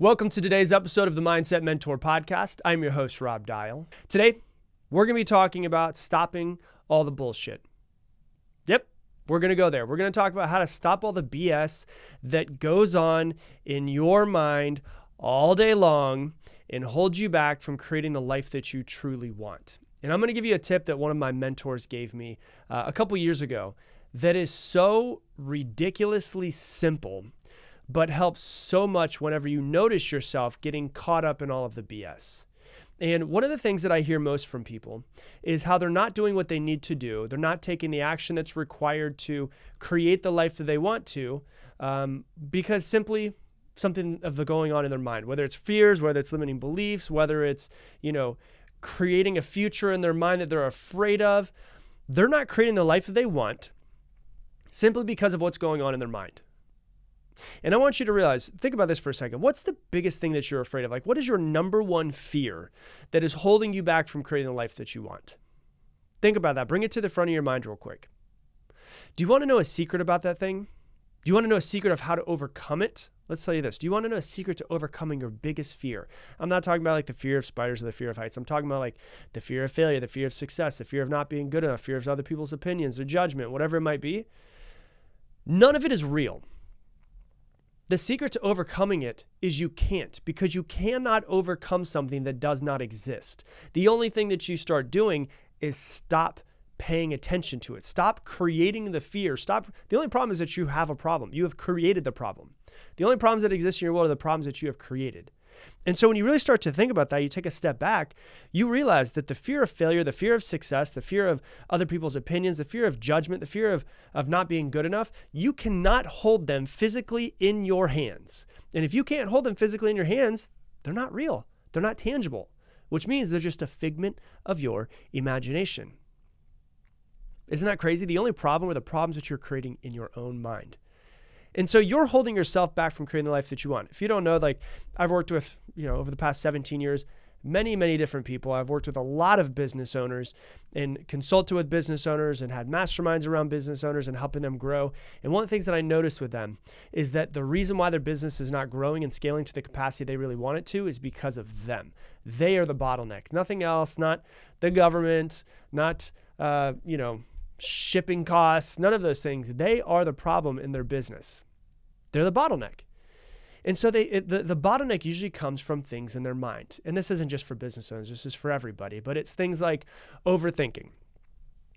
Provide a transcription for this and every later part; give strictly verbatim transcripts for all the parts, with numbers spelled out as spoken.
Welcome to today's episode of the Mindset Mentor Podcast. I'm your host, Rob Dial. Today, we're going to be talking about stopping all the bullshit. Yep, we're going to go there. We're going to talk about how to stop all the B S that goes on in your mind all day long and holds you back from creating the life that you truly want. And I'm going to give you a tip that one of my mentors gave me uh, a couple years ago that is so ridiculously simple, but helps so much whenever you notice yourself getting caught up in all of the B S. And one of the things that I hear most from people is how they're not doing what they need to do. They're not taking the action that's required to create the life that they want to um, because simply something of the going on in their mind, whether it's fears, whether it's limiting beliefs, whether it's, you know, creating a future in their mind that they're afraid of. They're not creating the life that they want simply because of what's going on in their mind. And I want you to realize, think about this for a second. What's the biggest thing that you're afraid of? Like, what is your number one fear that is holding you back from creating the life that you want? Think about that. Bring it to the front of your mind real quick. Do you want to know a secret about that thing? Do you want to know a secret of how to overcome it? Let's tell you this. Do you want to know a secret to overcoming your biggest fear? I'm not talking about like the fear of spiders or the fear of heights. I'm talking about like the fear of failure, the fear of success, the fear of not being good enough, fear of other people's opinions or judgment, whatever it might be. None of it is real. The secret to overcoming it is you can't, because you cannot overcome something that does not exist. The only thing that you start doing is stop paying attention to it. Stop creating the fear. Stop. The only problem is that you have a problem. You have created the problem. The only problems that exist in your world are the problems that you have created. And so when you really start to think about that, you take a step back, you realize that the fear of failure, the fear of success, the fear of other people's opinions, the fear of judgment, the fear of, of not being good enough, you cannot hold them physically in your hands. And if you can't hold them physically in your hands, they're not real. They're not tangible, which means they're just a figment of your imagination. Isn't that crazy? The only problem are the problems that you're creating in your own mind. And so you're holding yourself back from creating the life that you want. If you don't know, like I've worked with, you know, over the past seventeen years, many, many different people. I've worked with a lot of business owners and consulted with business owners and had masterminds around business owners and helping them grow. And one of the things that I noticed with them is that the reason why their business is not growing and scaling to the capacity they really want it to is because of them. They are the bottleneck, nothing else, not the government, not, uh, you know, shipping costs, none of those things. They are the problem in their business. They're the bottleneck. And so they, it, the, the bottleneck usually comes from things in their mind. And this isn't just for business owners, this is for everybody, but it's things like overthinking.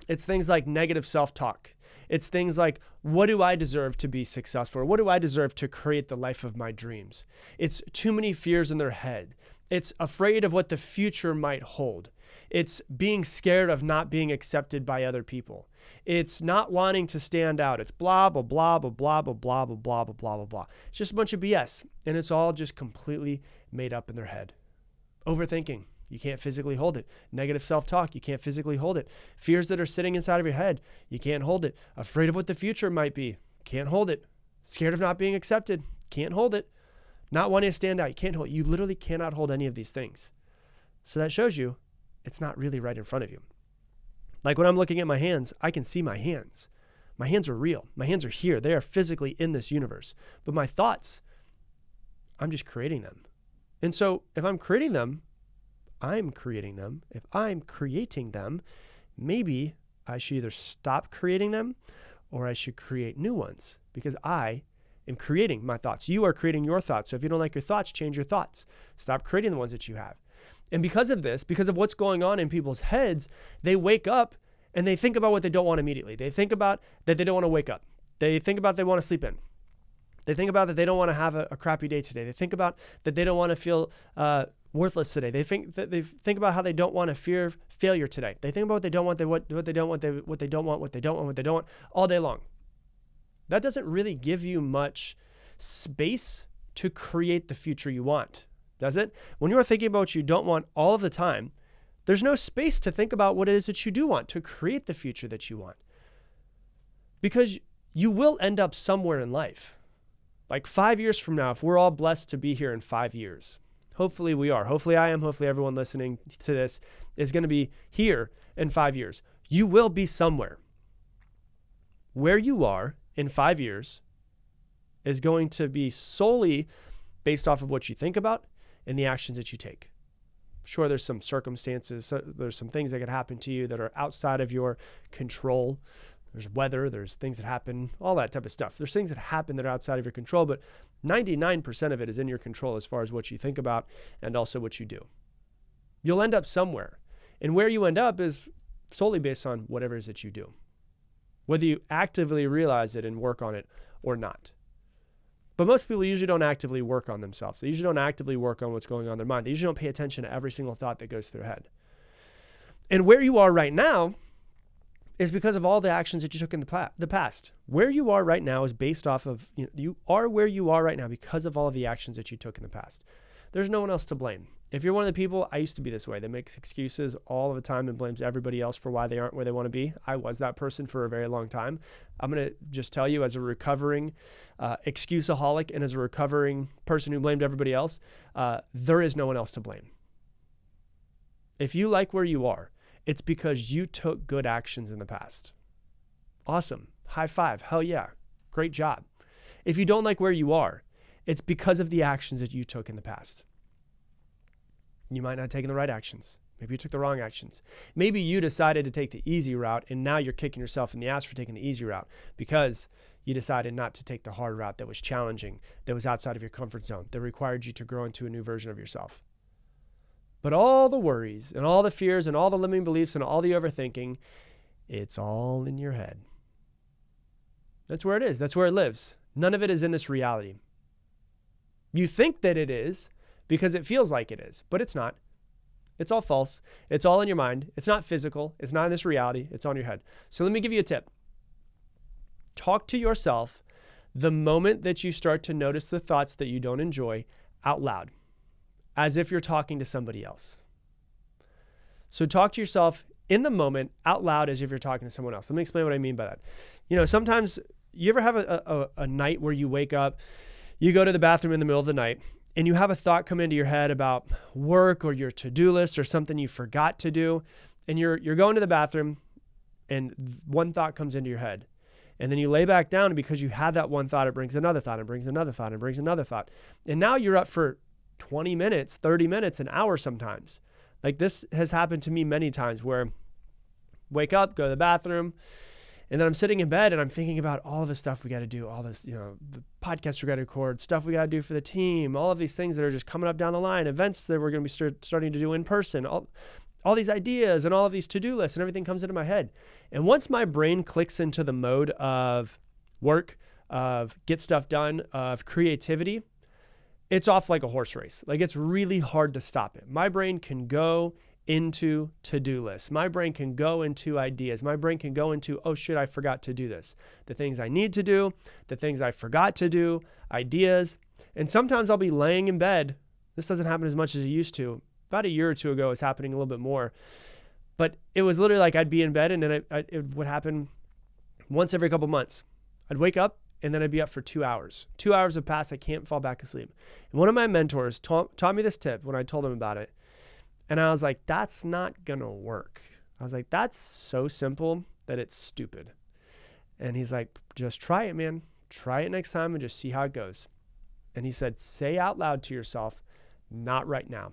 It's things like negative self-talk. It's things like, what do I deserve to be successful? Or what do I deserve to create the life of my dreams? It's too many fears in their head. It's afraid of what the future might hold. It's being scared of not being accepted by other people. It's not wanting to stand out. It's blah, blah, blah, blah, blah, blah, blah, blah, blah, blah, blah, blah, blah. It's just a bunch of B S. And it's all just completely made up in their head. Overthinking. You can't physically hold it. Negative self-talk. You can't physically hold it. Fears that are sitting inside of your head. You can't hold it. Afraid of what the future might be. Can't hold it. Scared of not being accepted. Can't hold it. Not wanting to stand out. You can't hold it. You literally cannot hold any of these things. So that shows you it's not really right in front of you. Like when I'm looking at my hands, I can see my hands. My hands are real. My hands are here. They are physically in this universe. But my thoughts, I'm just creating them. And so if I'm creating them, I'm creating them. If I'm creating them, maybe I should either stop creating them or I should create new ones, because I am creating my thoughts. You are creating your thoughts. So if you don't like your thoughts, change your thoughts. Stop creating the ones that you have. And because of this, because of what's going on in people's heads, they wake up and they think about what they don't want immediately. They think about that they don't want to wake up. They think about they want to sleep in. They think about that they don't want to have a, a crappy day today. They think about that they don't want to feel uh, worthless today. They think that they think about how they don't want to fear failure today. They think about what they don't want, they, what, what they don't want, they, what they don't want, what they don't want, what they don't want all day long. That doesn't really give you much space to create the future you want. Does it? When you're thinking about what you don't want all of the time, there's no space to think about what it is that you do want, to create the future that you want. Because you will end up somewhere in life. Like five years from now, if we're all blessed to be here in five years, hopefully we are. Hopefully I am. Hopefully everyone listening to this is going to be here in five years. You will be somewhere. Where you are in five years is going to be solely based off of what you think about and the actions that you take. Sure, there's some circumstances, so there's some things that could happen to you that are outside of your control. There's weather, there's things that happen, all that type of stuff. There's things that happen that are outside of your control, but ninety-nine percent of it is in your control as far as what you think about and also what you do. You'll end up somewhere. And where you end up is solely based on whatever it is that you do, whether you actively realize it and work on it or not. But most people usually don't actively work on themselves. They usually don't actively work on what's going on in their mind. They usually don't pay attention to every single thought that goes through their head. And where you are right now is because of all the actions that you took in the, the past. Where you are right now is based off of, you know, you are where you are right now because of all of the actions that you took in the past. There's no one else to blame. If you're one of the people, I used to be this way, that makes excuses all the time and blames everybody else for why they aren't where they want to be. I was that person for a very long time. I'm going to just tell you, as a recovering uh, excuseaholic and as a recovering person who blamed everybody else, uh, there is no one else to blame. If you like where you are, it's because you took good actions in the past. Awesome. High five. Hell yeah. Great job. If you don't like where you are, it's because of the actions that you took in the past. You might not have taken the right actions. Maybe you took the wrong actions. Maybe you decided to take the easy route and now you're kicking yourself in the ass for taking the easy route because you decided not to take the hard route that was challenging, that was outside of your comfort zone, that required you to grow into a new version of yourself. But all the worries and all the fears and all the limiting beliefs and all the overthinking, it's all in your head. That's where it is. That's where it lives. None of it is in this reality. You think that it is because it feels like it is, but it's not. It's all false. It's all in your mind. It's not physical. It's not in this reality. It's on your head. So let me give you a tip. Talk to yourself the moment that you start to notice the thoughts that you don't enjoy out loud, as if you're talking to somebody else. So talk to yourself in the moment out loud as if you're talking to someone else. Let me explain what I mean by that. You know, sometimes you ever have a, a, a night where you wake up, you go to the bathroom in the middle of the night and you have a thought come into your head about work or your to-do list or something you forgot to do. And you're, you're going to the bathroom and one thought comes into your head. And then you lay back down, and because you had that one thought, it brings another thought, it brings another thought, it brings another thought. And now you're up for twenty minutes, thirty minutes, an hour sometimes. Like, this has happened to me many times where I wake up, go to the bathroom, and then I'm sitting in bed and I'm thinking about all of the stuff we got to do, all this, you know, the podcasts we got to record, stuff we got to do for the team, all of these things that are just coming up down the line, events that we're going to be start, starting to do in person, all, all these ideas and all of these to-do lists, and everything comes into my head. And once my brain clicks into the mode of work, of get stuff done, of creativity, it's off like a horse race. Like, it's really hard to stop it. My brain can go into to-do lists. My brain can go into ideas. My brain can go into, oh shit, I forgot to do this. The things I need to do, the things I forgot to do, ideas. And sometimes I'll be laying in bed. This doesn't happen as much as it used to. About a year or two ago, it was happening a little bit more. But it was literally like I'd be in bed and then I, I, it would happen once every couple months. I'd wake up, and then I'd be up for two hours. Two hours have passed, I can't fall back asleep. And one of my mentors ta taught me this tip when I told him about it. And I was like, that's not gonna work. I was like, that's so simple that it's stupid. And he's like, just try it, man. Try it next time and just see how it goes. And he said, say out loud to yourself, not right now.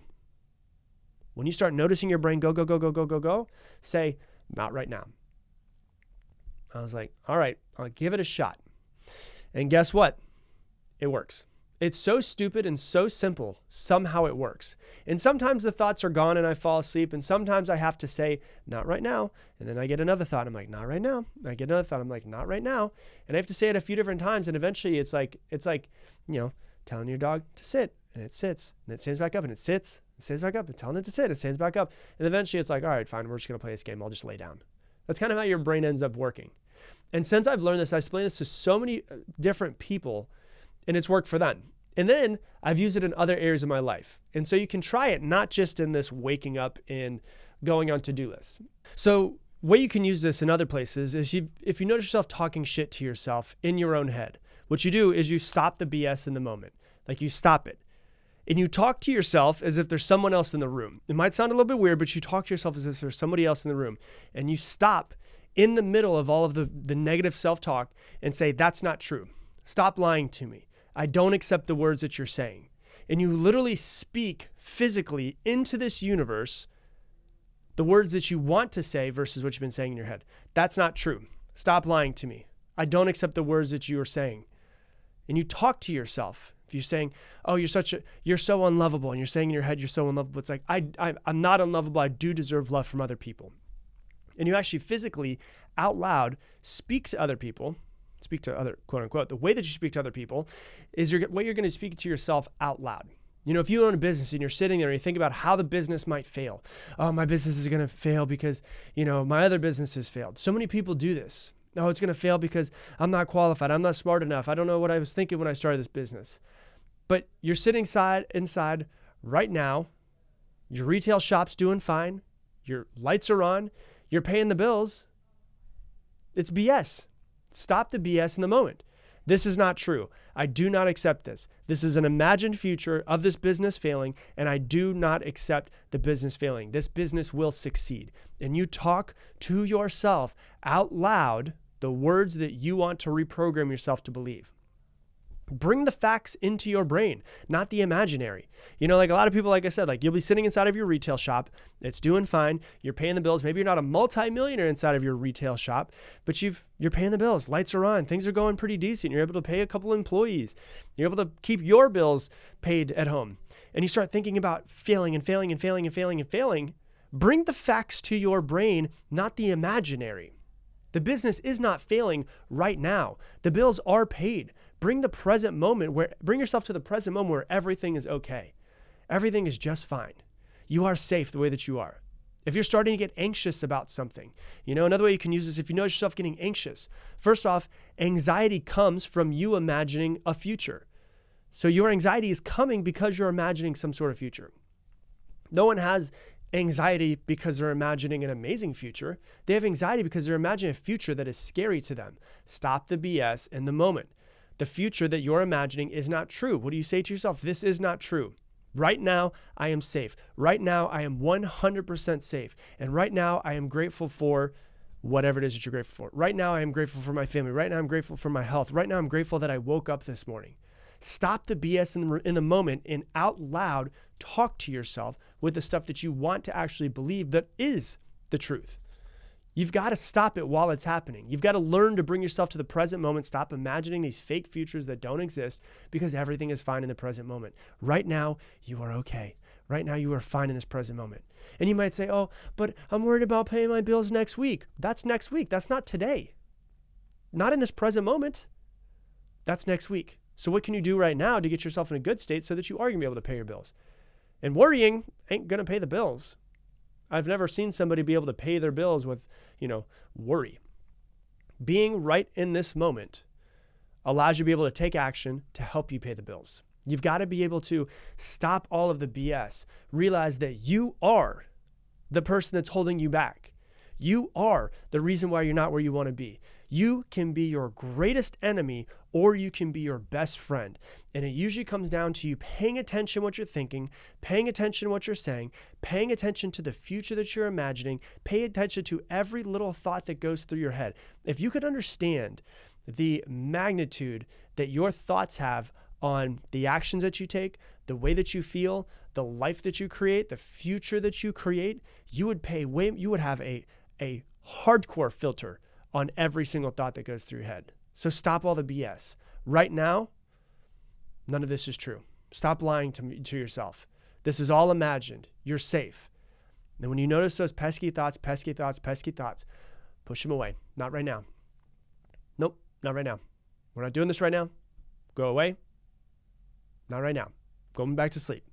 When you start noticing your brain go, go, go, go, go, go, go, say, not right now. I was like, all right, I'll give it a shot. And guess what? It works. It's so stupid and so simple. Somehow it works. And sometimes the thoughts are gone and I fall asleep. And sometimes I have to say, not right now. And then I get another thought. I'm like, not right now. And I get another thought. I'm like, not right now. And I have to say it a few different times. And eventually it's like, it's like, you know, telling your dog to sit and it sits and it stands back up and it sits and stands back up and telling it to sit and it stands back up. And eventually it's like, all right, fine. We're just going to play this game. I'll just lay down. That's kind of how your brain ends up working. And since I've learned this, I explained this to so many different people and it's worked for them. And then I've used it in other areas of my life. And so you can try it, not just in this waking up and going on to-do lists. So way you can use this in other places is you, if you notice yourself talking shit to yourself in your own head, what you do is you stop the B S in the moment. Like, you stop it. And you talk to yourself as if there's someone else in the room. It might sound a little bit weird, but you talk to yourself as if there's somebody else in the room. And you stop in the middle of all of the, the negative self-talk and say, that's not true. Stop lying to me. I don't accept the words that you're saying. and you literally speak physically into this universe the words that you want to say versus what you've been saying in your head. That's not true. Stop lying to me. I don't accept the words that you are saying. And you talk to yourself. If you're saying, oh, you're such a, you're so unlovable, and you're saying in your head, you're so unlovable. It's like, I, I, I'm not unlovable. I do deserve love from other people. And you actually physically, out loud, speak to other people, speak to other, quote unquote, the way that you speak to other people is your, what you're going to speak to yourself out loud. You know, if you own a business and you're sitting there and you think about how the business might fail, oh, my business is going to fail because, you know, my other business has failed. So many people do this. Oh, it's going to fail because I'm not qualified. I'm not smart enough. I don't know what I was thinking when I started this business. But you're sitting side, inside right now. Your retail shop's doing fine. Your lights are on. You're paying the bills. It's B S. Stop the B S in the moment. This is not true. I do not accept this. This is an imagined future of this business failing, and I do not accept the business failing. This business will succeed. And you talk to yourself out loud the words that you want to reprogram yourself to believe. Bring the facts into your brain, not the imaginary. You know, like a lot of people, like I said, like you'll be sitting inside of your retail shop. It's doing fine. You're paying the bills. Maybe you're not a multi-millionaire inside of your retail shop, but you've, you're paying the bills. Lights are on. Things are going pretty decent. You're able to pay a couple employees. You're able to keep your bills paid at home. And you start thinking about failing and failing and failing and failing and failing. Bring the facts to your brain, not the imaginary. The business is not failing right now. The bills are paid. Bring the present moment where, bring yourself to the present moment where everything is okay. Everything is just fine. You are safe the way that you are. If you're starting to get anxious about something, you know, another way you can use this, if you notice yourself getting anxious, first off, anxiety comes from you imagining a future. So your anxiety is coming because you're imagining some sort of future. No one has anxiety because they're imagining an amazing future. They have anxiety because they're imagining a future that is scary to them. Stop the B S in the moment. The future that you're imagining is not true. What do you say to yourself? This is not true. Right now, I am safe. Right now, I am one hundred percent safe. And right now, I am grateful for whatever it is that you're grateful for. Right now, I am grateful for my family. Right now, I'm grateful for my health. Right now, I'm grateful that I woke up this morning. Stop the B S in the, in the moment, and out loud, talk to yourself with the stuff that you want to actually believe that is the truth. You've got to stop it while it's happening. You've got to learn to bring yourself to the present moment. Stop imagining these fake futures that don't exist, because everything is fine in the present moment. Right now, you are okay. Right now, you are fine in this present moment. And you might say, oh, but I'm worried about paying my bills next week. That's next week. That's not today. Not in this present moment. That's next week. So what can you do right now to get yourself in a good state so that you are going to be able to pay your bills? And worrying ain't going to pay the bills. I've never seen somebody be able to pay their bills with, you know, worry. Being right in this moment allows you to be able to take action to help you pay the bills. You've got to be able to stop all of the B S. Realize that you are the person that's holding you back. You are the reason why you're not where you want to be. You can be your greatest enemy, or you can be your best friend. And it usually comes down to you paying attention to what you're thinking, paying attention to what you're saying, paying attention to the future that you're imagining, pay attention to every little thought that goes through your head. If you could understand the magnitude that your thoughts have on the actions that you take, the way that you feel, the life that you create, the future that you create, you would pay way, you would have a, a hardcore filter on every single thought that goes through your head. So stop all the B S. Right now, none of this is true. Stop lying to, me, to yourself. This is all imagined. You're safe. And when you notice those pesky thoughts, pesky thoughts, pesky thoughts, push them away. Not right now. Nope, not right now. We're not doing this right now. Go away. Not right now. Going back to sleep.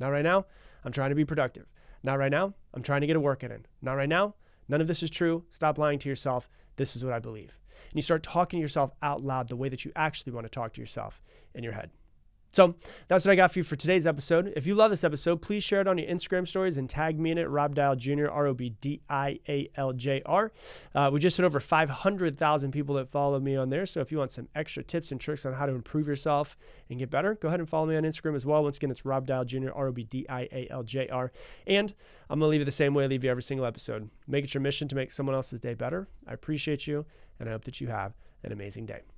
Not right now. I'm trying to be productive. Not right now. I'm trying to get a workout in. Not right now. None of this is true. Stop lying to yourself. This is what I believe. And you start talking to yourself out loud the way that you actually want to talk to yourself in your head. So that's what I got for you for today's episode. If you love this episode, please share it on your Instagram stories and tag me in it, Rob Dial Junior, R O B D I A L J R. Uh, we just hit over five hundred thousand people that follow me on there. So if you want some extra tips and tricks on how to improve yourself and get better, go ahead and follow me on Instagram as well. Once again, it's Rob Dial Junior, R O B D I A L J R. And I'm going to leave it the same way I leave you every single episode. Make it your mission to make someone else's day better. I appreciate you, and I hope that you have an amazing day.